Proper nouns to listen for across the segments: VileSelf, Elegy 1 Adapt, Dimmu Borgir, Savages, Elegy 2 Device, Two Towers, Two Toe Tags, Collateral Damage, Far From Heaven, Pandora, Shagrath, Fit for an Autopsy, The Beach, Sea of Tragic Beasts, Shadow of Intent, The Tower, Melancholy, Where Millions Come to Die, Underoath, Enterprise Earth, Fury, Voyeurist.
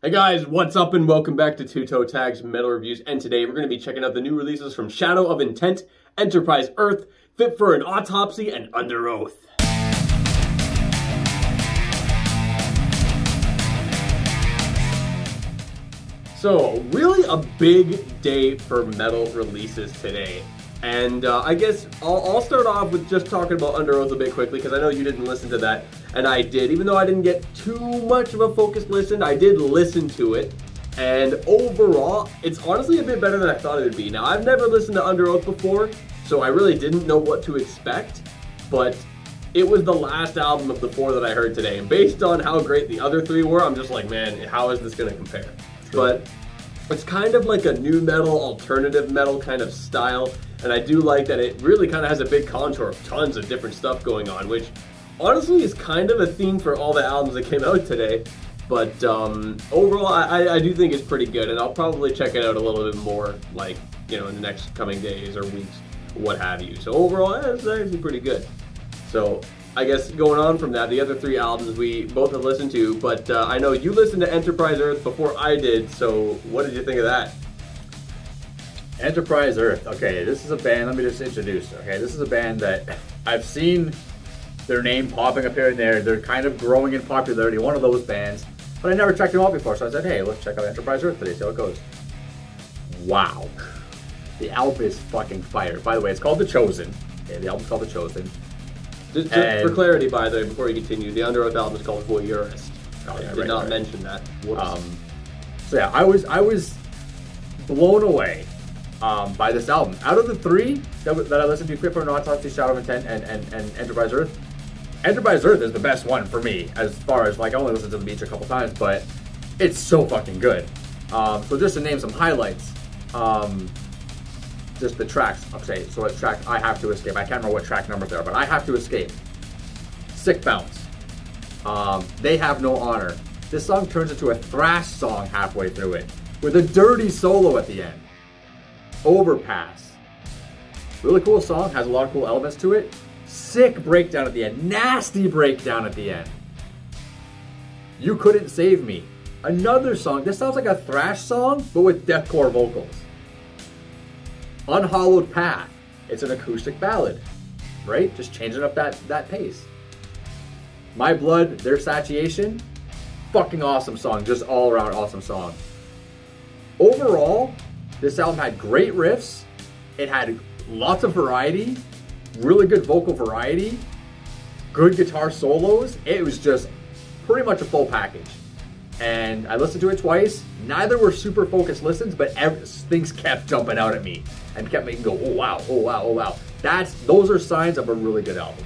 Hey guys, what's up and welcome back to Two Toe Tags Metal Reviews, and today we're going to be checking out the new releases from Shadow of Intent, Enterprise Earth, Fit for an Autopsy, and Underoath. So, really a big day for metal releases today. And I guess I'll start off with just talking about Underoath a bit quickly, because I know you didn't listen to that, and I did. Even though I didn't get too much of a focused listen, I did listen to it, and overall, it's honestly a bit better than I thought it would be. Now, I've never listened to Underoath before, so I really didn't know what to expect, but it was the last album of the four that I heard today, and based on how great the other three were, I'm just like, man, how is this going to compare? But it's kind of like a new metal, alternative metal kind of style, and I do like that it really kind of has a big contour of tons of different stuff going on, which honestly is kind of a theme for all the albums that came out today. But overall, I do think it's pretty good, and I'll probably check it out a little bit more, like, you know, in the next coming days or weeks, what have you. So overall, it's actually pretty good. So I guess going on from that, the other three albums we both have listened to, but I know you listened to Enterprise Earth before I did, so what did you think of that? Enterprise Earth, okay, this is a band, let me just introduce, okay, this is a band that I've seen their name popping up here and there. They're kind of growing in popularity, one of those bands, but I never checked them out before, so I said, hey, let's check out Enterprise Earth today, see how it goes. Wow. The album is fucking fire. By the way, it's called The Chosen. Okay, the album's called The Chosen. Just for clarity, by the way, before you continue, the Underoath album is called Voyeurist. Oh, yeah, I did not mention that. So yeah, I was blown away by this album. Out of the three that I listened to, Fit for an Autopsy, Shadow of Intent, and Enterprise Earth, Enterprise Earth is the best one for me, as far as, like, I only listened to The Beach a couple times, but it's so fucking good. So just to name some highlights, just the tracks. Okay, so what track I Have to Escape. I can't remember what track numbers there, but I Have to Escape. Sick Bounce. They Have No Honor. This song turns into a thrash song halfway through it, with a dirty solo at the end. Overpass. Really cool song, has a lot of cool elements to it. Sick breakdown at the end. Nasty breakdown at the end. You Couldn't Save Me. Another song. This sounds like a thrash song, but with deathcore vocals. Unhollowed Path. It's an acoustic ballad, right? Just changing up that pace. My Blood, Their Satiation. Fucking awesome song. Just all around awesome song. Overall, this album had great riffs. It had lots of variety, really good vocal variety, good guitar solos. It was just pretty much a full package. And I listened to it twice. Neither were super focused listens, but things kept jumping out at me and kept making me go, oh wow, oh wow, oh wow. Those are signs of a really good album.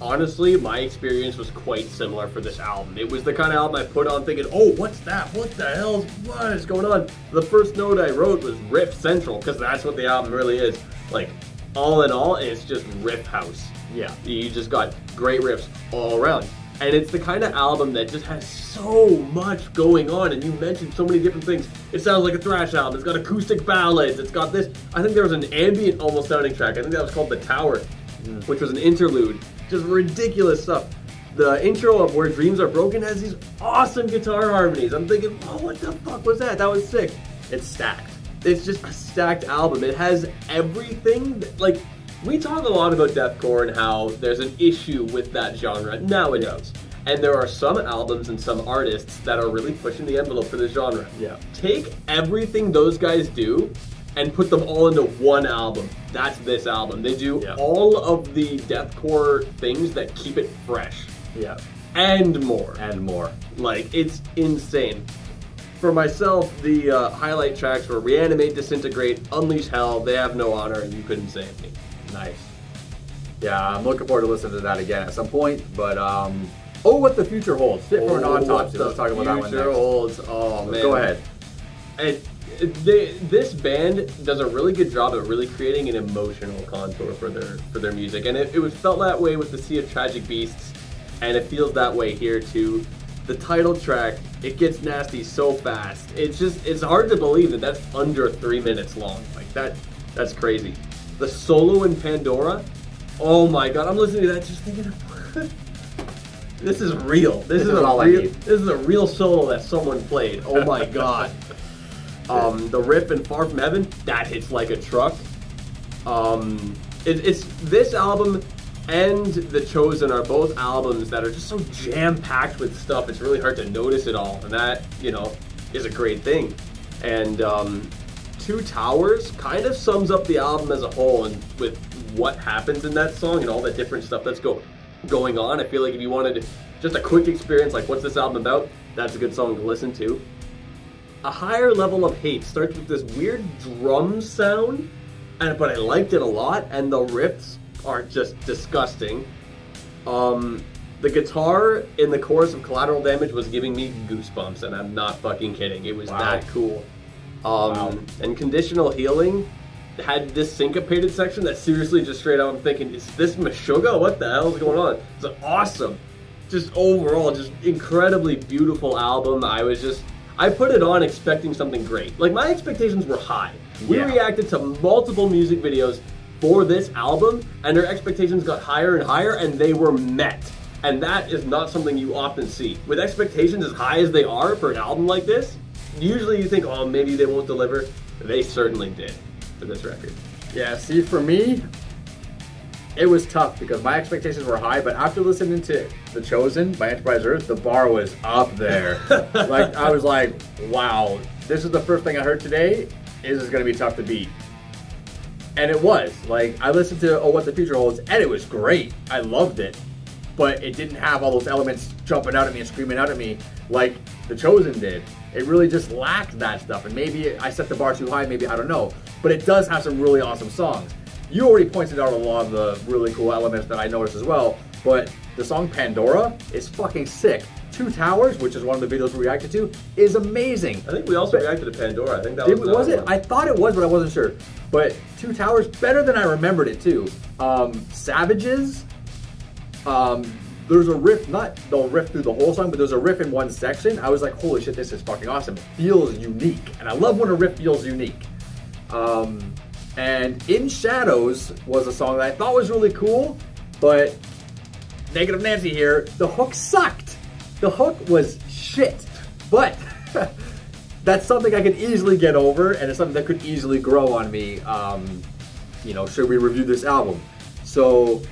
Honestly, my experience was quite similar for this album. It was the kind of album I put on thinking, oh, what's that? What the hell? What is going on? The first note I wrote was riff central, because that's what the album really is. Like, all in all, it's just riff house. Yeah. You just got great riffs all around. And it's the kind of album that just has so much going on, and you mentioned so many different things. It sounds like a thrash album. It's got acoustic ballads. It's got this. I think there was an ambient almost sounding track. I think that was called The Tower, which was an interlude. Just ridiculous stuff. The intro of Where Dreams Are Broken has these awesome guitar harmonies. I'm thinking, oh, what the fuck was that? That was sick. It's stacked. It's just a stacked album. It has everything that, like, we talk a lot about deathcore and how there's an issue with that genre nowadays. Yeah. And there are some albums and some artists that are really pushing the envelope for the genre. Yeah. Take everything those guys do and put them all into one album. That's this album. They do all of the deathcore things that keep it fresh. Yeah. And more. And more. Like, it's insane. For myself, the highlight tracks were Reanimate, Disintegrate, Unleash Hell, They Have No Honor, and You Couldn't Save Me. Nice. Yeah, I'm looking forward to listening to that again at some point. But Oh What the Future Holds. Fit for an Autopsy. Let's talk about that one next. Future Holds. Oh, man. Go ahead. This band does a really good job at really creating an emotional contour for their music, and it was felt that way with the Sea of Tragic Beasts, and it feels that way here too. The title track, it gets nasty so fast. It's hard to believe that that's under 3 minutes long. Like that's crazy. The solo in Pandora, oh my god, I'm listening to that just thinking, This is real. This is a real solo that someone played. Oh my god. The riff in Far From Heaven, that hits like a truck. It's this album and The Chosen are both albums that are just so jam-packed with stuff, it's really hard to notice it all. And that, you know, is a great thing. And Two Towers kind of sums up the album as a whole, and with what happens in that song and all that different stuff that's going on. I feel like if you wanted just a quick experience, like what's this album about, that's a good song to listen to. A Higher Level of Hate starts with this weird drum sound, but I liked it a lot, and the riffs are just disgusting. The guitar in the chorus of Collateral Damage was giving me goosebumps, and I'm not fucking kidding. It was that cool. And Conditional Healing had this syncopated section that seriously just straight out I'm thinking, is this Meshuggah? What the hell is going on? It's awesome. Just overall, just incredibly beautiful album. I put it on expecting something great. Like, my expectations were high. We reacted to multiple music videos for this album, and their expectations got higher and higher, and they were met. And that is not something you often see. With expectations as high as they are for an album like this, usually you think, oh, maybe they won't deliver. They certainly did for this record. Yeah, see, for me, it was tough because my expectations were high, but after listening to The Chosen by Enterprise Earth, the bar was up there. Like, I was like, wow, this is the first thing I heard today. This is going to be tough to beat. And it was. Like, I listened to Oh What the Future Holds, and it was great. I loved it. But it didn't have all those elements jumping out at me and screaming out at me like The Chosen did. It really just lacked that stuff. And maybe I set the bar too high, maybe, I don't know. But it does have some really awesome songs. You already pointed out a lot of the really cool elements that I noticed as well, but the song Pandora is fucking sick. Two Towers, which is one of the videos we reacted to, is amazing. I think we also reacted to Pandora. I think that was it? I thought it was, but I wasn't sure. But Two Towers, better than I remembered it too. Savages, there's a riff, not the riff through the whole song, but there's a riff in one section. I was like, holy shit, this is fucking awesome. It feels unique. And I love when a riff feels unique. And In Shadows was a song that I thought was really cool, but negative Nancy here, the hook sucked. The hook was shit, but that's something I could easily get over, and it's something that could easily grow on me, you know, should we review this album. So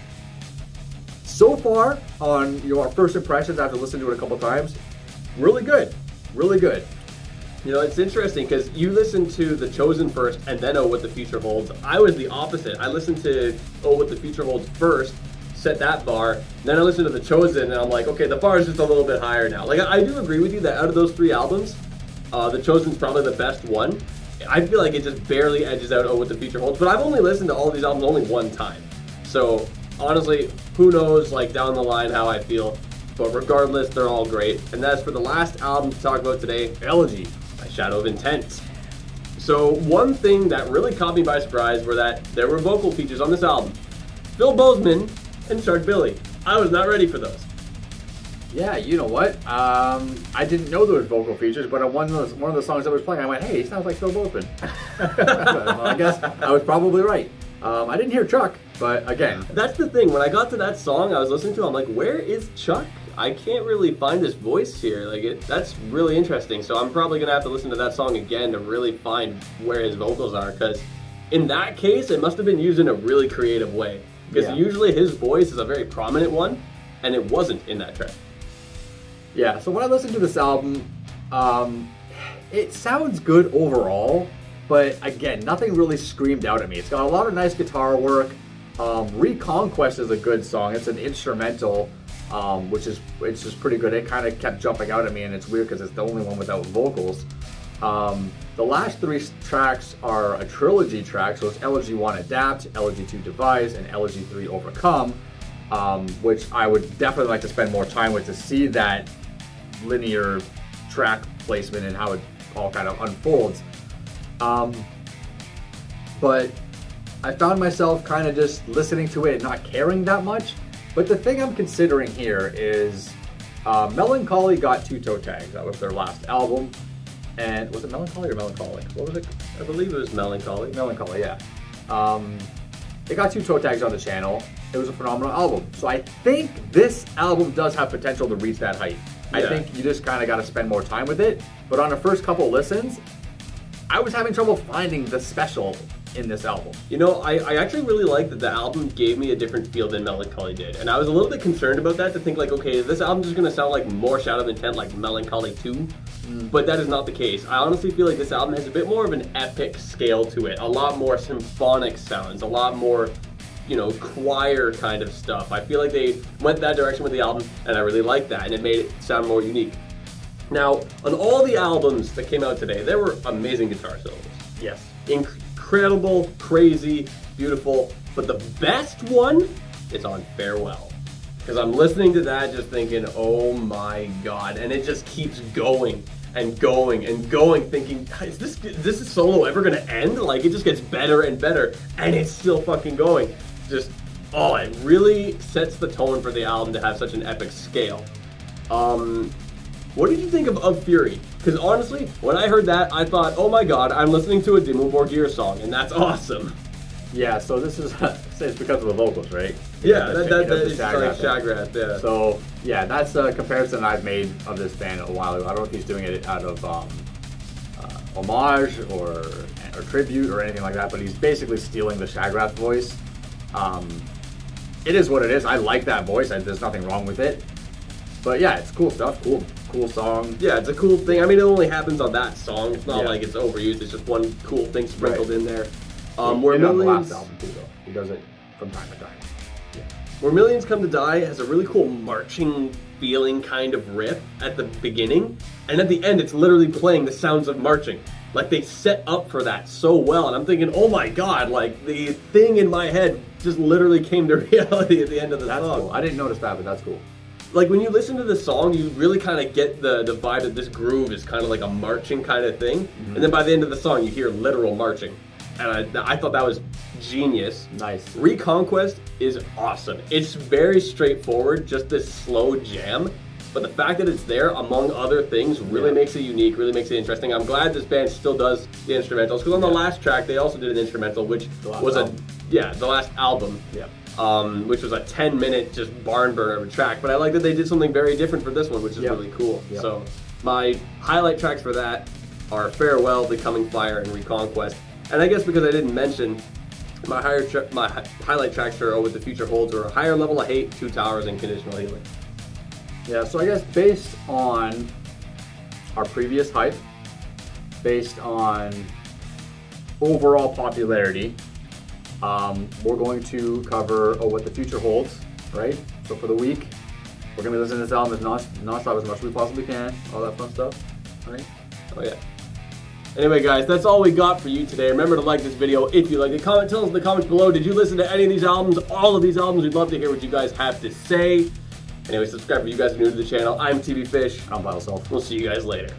far on our first impressions after listening to it a couple times, really good, really good. You know, it's interesting because you listened to The Chosen first and then Oh What the Future Holds. I was the opposite. I listened to Oh What the Future Holds first, set that bar, then I listened to The Chosen and I'm like, okay, the bar is just a little bit higher now. Like, I do agree with you that out of those three albums, The Chosen's probably the best one. I feel like it just barely edges out Oh What the Future Holds, but I've only listened to all these albums only one time. So, honestly, who knows, like, down the line how I feel. But regardless, they're all great. And that's for the last album to talk about today, Elegy by Shadow of Intent. So one thing that really caught me by surprise were that there were vocal features on this album. Phil Bozeman and Chuck Billy. I was not ready for those. Yeah, you know what? I didn't know there were vocal features, but on one of the songs I was playing, I went, hey, he sounds like Phil Bozeman. Well, I guess I was probably right. I didn't hear Chuck, but again. That's the thing, when I got to that song I was listening to, I'm like, where is Chuck? I can't really find his voice here. Like, that's really interesting. So I'm probably gonna have to listen to that song again to really find where his vocals are, because in that case, it must have been used in a really creative way. Because usually his voice is a very prominent one, and it wasn't in that track. Yeah, so when I listened to this album, it sounds good overall, but again, nothing really screamed out at me. It's got a lot of nice guitar work. Reconquest is a good song. It's an instrumental. It's just pretty good. It kind of kept jumping out at me, and it's weird because it's the only one without vocals. The last three tracks are a trilogy track, so it's Elegy 1 Adapt, Elegy 2 Device, and Elegy 3 Overcome, which I would definitely like to spend more time with to see that linear track placement and how it all kind of unfolds. But I found myself kind of just listening to it and not caring that much. But the thing I'm considering here is Melancholy got Two Toe Tags. That was their last album. And was it Melancholy or Melancholic? What was it? I believe it was Melancholy. Melancholy, yeah. They got Two Toe Tags on the channel. It was a phenomenal album. So I think this album does have potential to reach that height. Yeah. I think you just kind of got to spend more time with it. But on the first couple listens, I was having trouble finding the special in this album. You know, I actually really like that the album gave me a different feel than Melancholy did. And I was a little bit concerned about that, to think like, okay, is this album just going to sound like more Shadow of Intent, like Melancholy 2? But that is not the case. I honestly feel like this album has a bit more of an epic scale to it, a lot more symphonic sounds, a lot more, you know, choir kind of stuff. I feel like they went that direction with the album, and I really liked that, and it made it sound more unique. Now, on all the albums that came out today, there were amazing guitar solos. Yes. Incredible, crazy, beautiful, but the best one is on Farewell. Because I'm listening to that just thinking, oh my God, and it just keeps going and going and going, thinking, is this solo ever gonna end? Like, it just gets better and better, and it's still fucking going. Just, oh, it really sets the tone for the album to have such an epic scale. What did you think of Fury? Because honestly, when I heard that, I thought, oh my God, I'm listening to a Dimmu Borgir song, and that's awesome. Yeah, so this is, it's because of the vocals, right? Yeah, that is Shagrath, yeah. So, yeah, that's a comparison I've made of this band a while ago. I don't know if he's doing it out of homage or tribute or anything like that, but he's basically stealing the Shagrath voice. It is what it is. I like that voice. There's nothing wrong with it. But yeah, it's cool stuff, cool song. Yeah, it's a cool thing. I mean, it only happens on that song. It's not like it's overused. It's just one cool thing sprinkled in there. Where Millions, album too, though. He does it from time to time. Yeah. Where Millions Come to Die has a really cool marching feeling kind of riff at the beginning, and at the end it's literally playing the sounds of marching. Like, they set up for that so well, and I'm thinking, oh my God, like the thing in my head just literally came to reality at the end of the song. Cool. I didn't notice that, but that's cool. Like, when you listen to the song, you really kind of get the vibe that this groove is kind of like a marching kind of thing, and then by the end of the song you hear literal marching. And I thought that was genius. Nice. Reconquest is awesome. It's very straightforward, just this slow jam. But the fact that it's there, among other things, really makes it unique, really makes it interesting. I'm glad this band still does the instrumentals, because on the last track, they also did an instrumental, which was the last album. Yeah. Which was a 10-minute just barn burner of a track. But I like that they did something very different for this one, which is really cool. Yep. So my highlight tracks for that are Farewell, Becoming Fire, and Reconquest. And I guess because I didn't mention, my highlight tracks for Oh What the Future Holds are A Higher Level of Hate, Two Towers, and Conditional Healing. Yeah, so I guess based on our previous hype, based on overall popularity, we're going to cover Oh What the Future Holds, right? So for the week, we're going to be listening to this album as non-stop as much as we possibly can, all that fun stuff, right? Oh yeah. Anyway guys, that's all we got for you today. Remember to like this video if you like it. Comment, tell us in the comments below, did you listen to any of these albums? All of these albums, we'd love to hear what you guys have to say. Anyway, subscribe if you guys are new to the channel. I'm TB Fish. I'm Vital Self. We'll see you guys later.